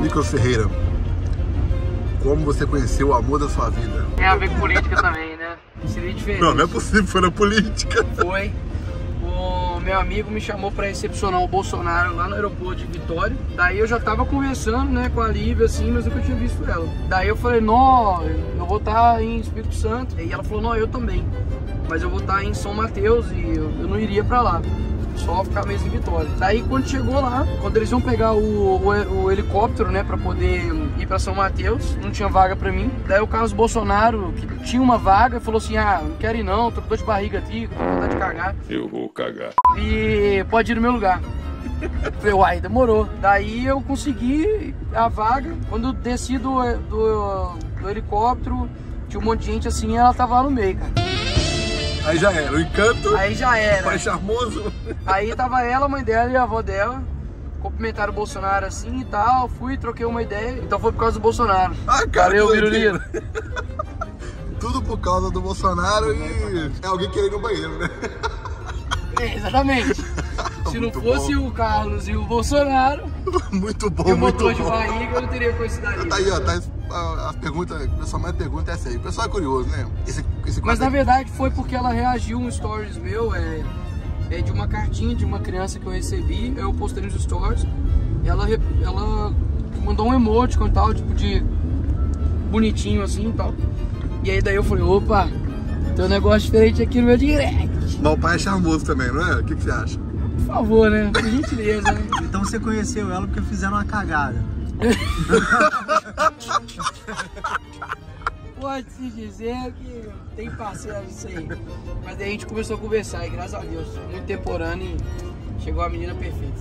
Nikolas Ferreira, como você conheceu o amor da sua vida? Tem a ver com política também, né? Seria diferente. Não, não é possível, foi na política. Foi. O meu amigo me chamou para recepcionar o Bolsonaro lá no aeroporto de Vitória. Daí eu já tava conversando, né, com a Lívia, assim, mas nunca tinha visto ela. Daí eu falei, não, eu vou estar em Espírito Santo. E ela falou, não, eu também. Mas eu vou estar em São Mateus e eu não iria para lá. Só ficar mesmo em Vitória. Daí quando chegou lá, quando eles iam pegar o helicóptero, né, pra poder ir pra São Mateus, não tinha vaga pra mim. Daí o Carlos Bolsonaro, que tinha uma vaga, falou assim, ah, não quero ir não, tô com dor de barriga aqui, tô com vontade de cagar. Eu vou cagar. E pode ir no meu lugar. Eu falei, uai, demorou. Daí eu consegui a vaga. Quando eu desci do helicóptero, tinha um monte de gente assim, ela tava lá no meio, cara. Aí já era, o encanto, aí já era. O pai charmoso. Aí tava ela, a mãe dela e a avó dela, cumprimentaram o Bolsonaro assim e tal, fui, troquei uma ideia, então foi por causa do Bolsonaro. Ah, cara, valeu, Virulino. Tudo por causa do Bolsonaro e é alguém querendo ir no banheiro, né? É, exatamente. Se não fosse o Carlos e o Bolsonaro, muito bom, e o motor de barriga, eu não teria coincidência. Tá aí, ó, tá a pergunta, o pessoal mais pergunta é essa aí. O pessoal é curioso, né? Mas na verdade foi porque ela reagiu um stories meu, de uma cartinha de uma criança que eu recebi, eu postei nos stories, ela mandou um emoticon e tal, tipo de bonitinho assim e tal. E aí daí eu falei, opa, tem um negócio diferente aqui no meu direct. Mas o pai é charmoso também, não é? O que você acha? Por favor, né? Por gentileza, né? Então você conheceu ela porque fizeram uma cagada. Pode-se dizer que tem parceiro disso aí. Mas aí a gente começou a conversar e graças a Deus, muito temporâneo e chegou a menina perfeita.